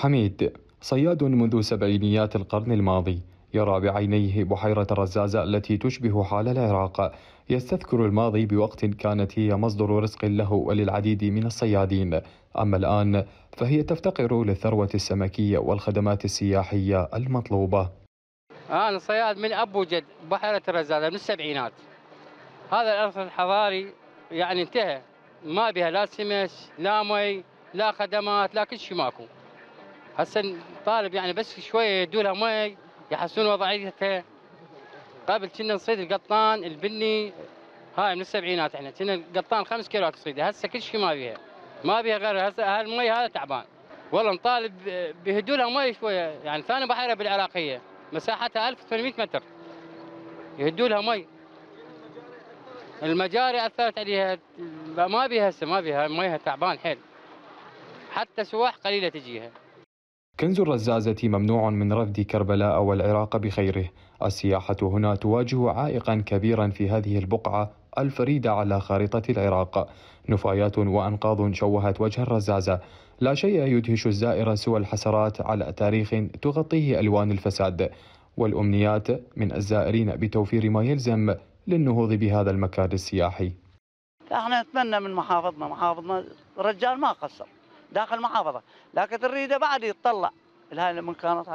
حميد صياد منذ سبعينيات القرن الماضي، يرى بعينيه بحيرة الرزازة التي تشبه حال العراق. يستذكر الماضي بوقت كانت هي مصدر رزق له وللعديد من الصيادين، أما الآن فهي تفتقر للثروة السمكية والخدمات السياحية المطلوبة. أنا صياد من أبو جد بحيرة الرزازة من السبعينات. هذا الأرث الحضاري يعني انتهى، ما بها لا سمك لا مي لا خدمات لا كل شيء ماكو. هسه طالب يعني بس شوية يدولها مي يحسون وضعيتها. قبل كنا نصيد القطان البني، هاي من السبعينات احنا كنا القطان 5 كيلوات تصيدها، هسه كل شيء ما بيها، ما بيها غير هسه هالمي هذا تعبان. والله نطالب بهدولها مي شويه، يعني ثاني بحيره بالعراقيه مساحتها 1800 متر يهدولها مي. المجاري اثرت عليها، ما بيها هسه، ما بيها ميها تعبان حيل، حتى سواح قليله تجيها. كنز الرزازة ممنوع من رفد كربلاء والعراق بخيره. السياحة هنا تواجه عائقا كبيرا في هذه البقعة الفريدة على خارطة العراق. نفايات وأنقاض شوهت وجه الرزازة، لا شيء يدهش الزائر سوى الحسرات على تاريخ تغطيه ألوان الفساد، والأمنيات من الزائرين بتوفير ما يلزم للنهوض بهذا المكان السياحي. احنا نتمنى من محافظنا رجال ما قصر داخل محافظة، لكن الريدة بعد يتطلع لهاي المكانات.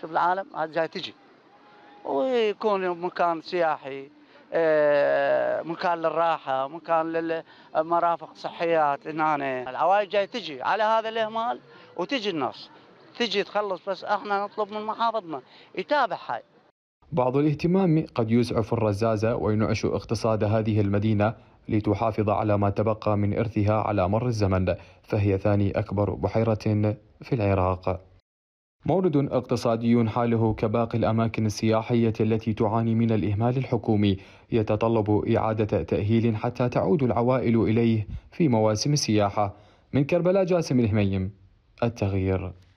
شوف العالم هذا جاي تجي، ويكون مكان سياحي، مكان للراحة، مكان للمرافق صحيات. هنا العوائل جاي تجي على هذا الإهمال، وتجي الناس تجي تخلص، بس احنا نطلب من محافظنا يتابع هاي. بعض الاهتمام قد يزعف الرزازة وينعش اقتصاد هذه المدينة لتحافظ على ما تبقى من إرثها على مر الزمن، فهي ثاني أكبر بحيرة في العراق. مورد اقتصادي حاله كباقي الأماكن السياحية التي تعاني من الإهمال الحكومي، يتطلب إعادة تأهيل حتى تعود العوائل إليه في مواسم السياحة. من كربلاء، جاسم الهميم، التغيير.